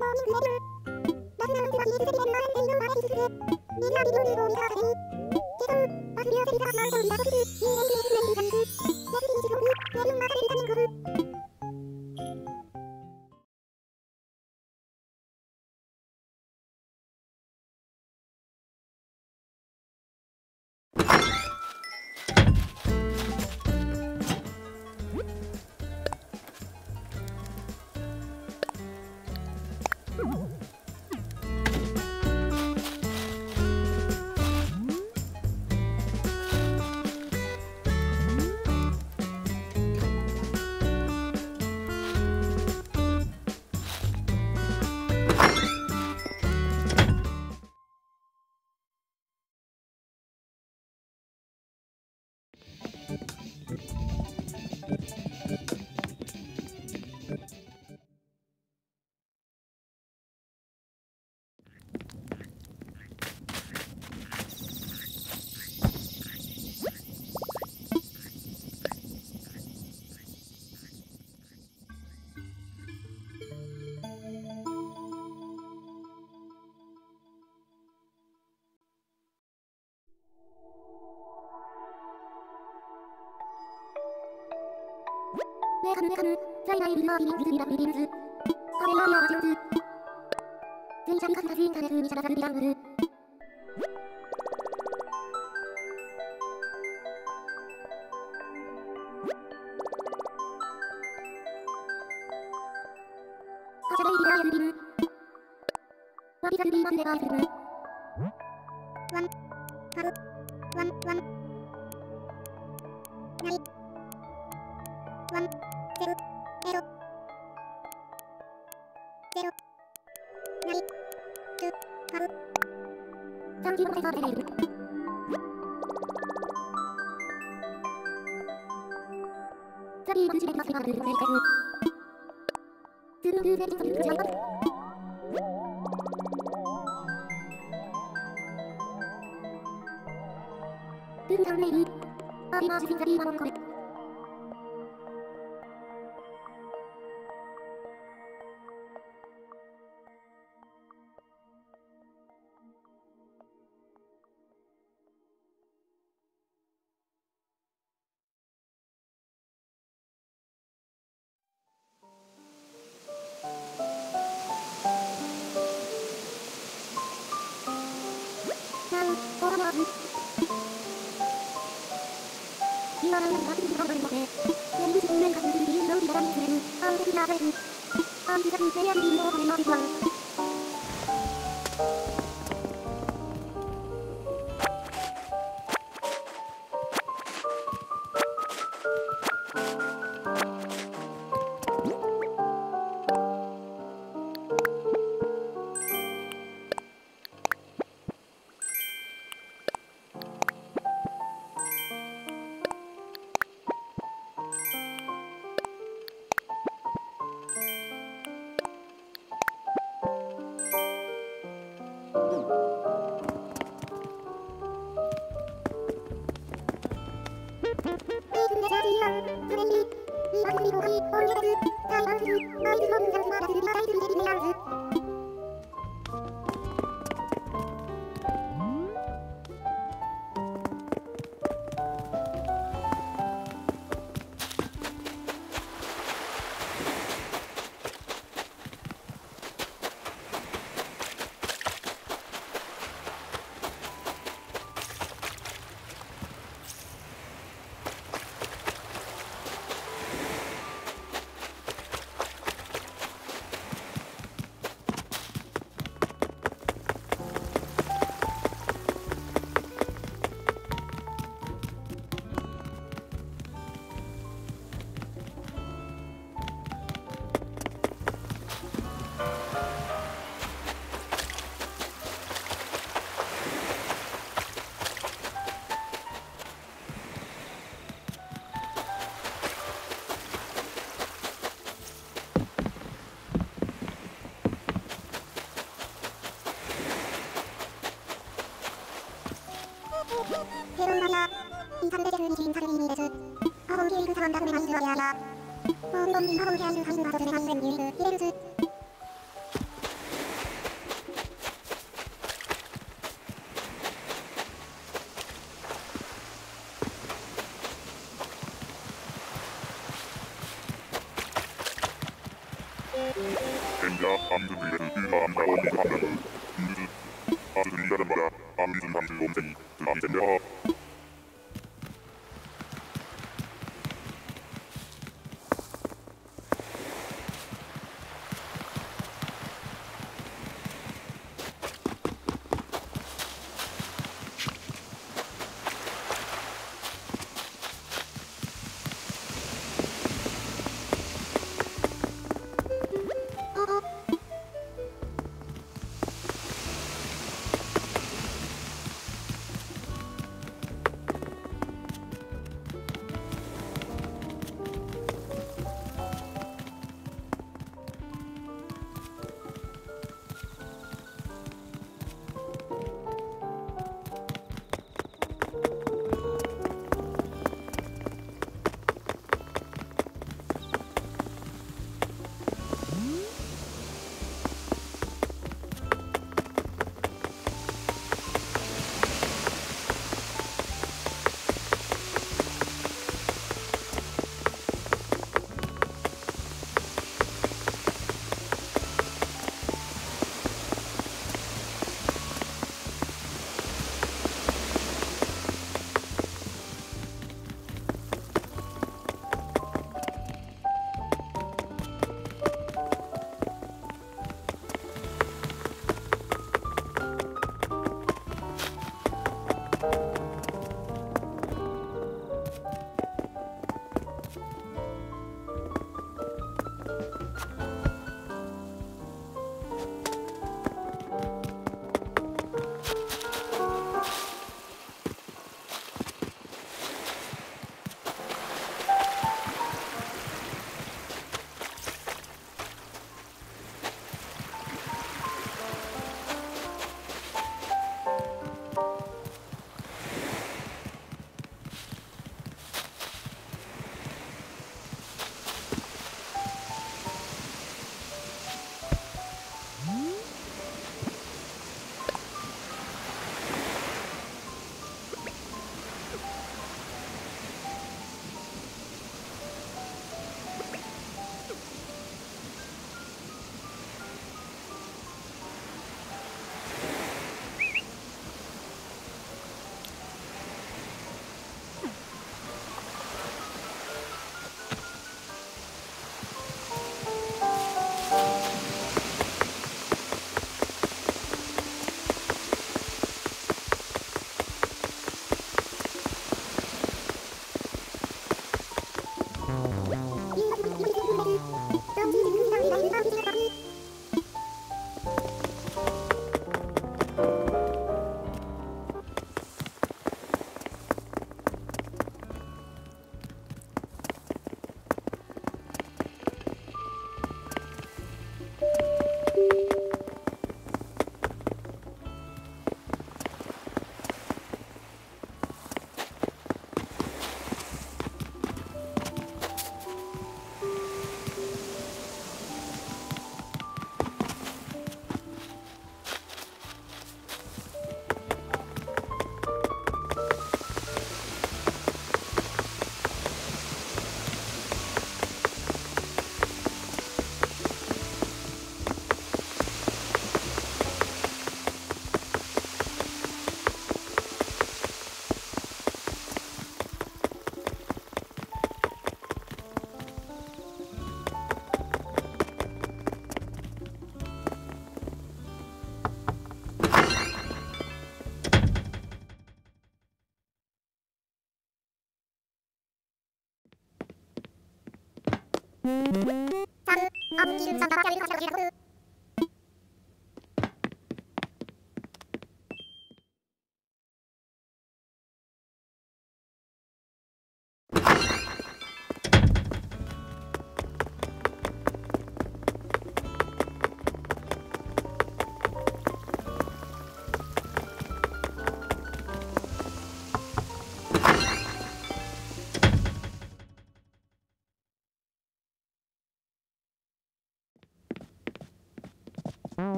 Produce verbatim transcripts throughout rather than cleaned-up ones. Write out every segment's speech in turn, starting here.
メカムメカム、在内リマーキリングスリラップリンズ。アレマリアは上手。全シャリカフラスインカネ風にシャラザンビランブル。アシャライリラーヤルビム。ワビザルビーマンデバーフルム。ワン、ハロ、ワン、ワン。ナイ、ワン。ゼロ、ゼロ、ゼロ、ナイ、ツー、ハロ、三十五セバーベレール。ザビーマンジレットセバーベレールの正解に。ツーの偶然というジャイアント。ツーの三レイリー、アービマージュフィンザビーマモンコレ。I'm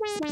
We come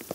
to